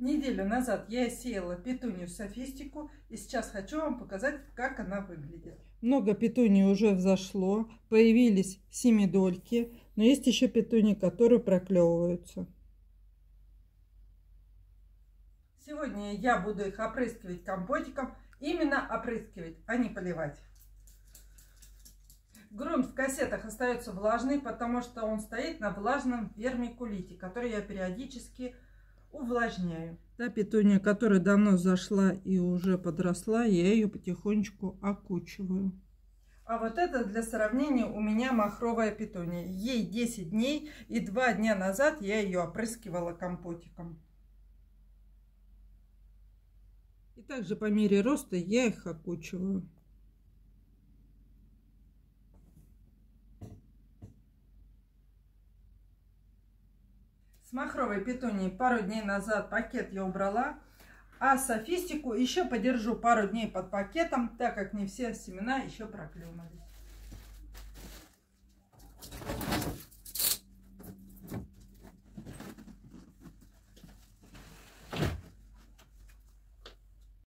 Неделю назад я сеяла петунию-софистику, и сейчас хочу вам показать, как она выглядит. Много петуний уже взошло, появились семидольки, но есть еще петунии, которые проклевываются. Сегодня я буду их опрыскивать компотиком, именно опрыскивать, а не поливать. Грунт в кассетах остается влажный, потому что он стоит на влажном вермикулите, который я периодически увлажняю. Та петуния, которая давно зашла и уже подросла, я ее потихонечку окучиваю. А вот это для сравнения у меня махровая петуния. Ей 10 дней, и 2 дня назад я ее опрыскивала компотиком. И также по мере роста я их окучиваю. С махровой петунии пару дней назад пакет я убрала, а софистику еще подержу пару дней под пакетом, так как не все семена еще проклюнулись.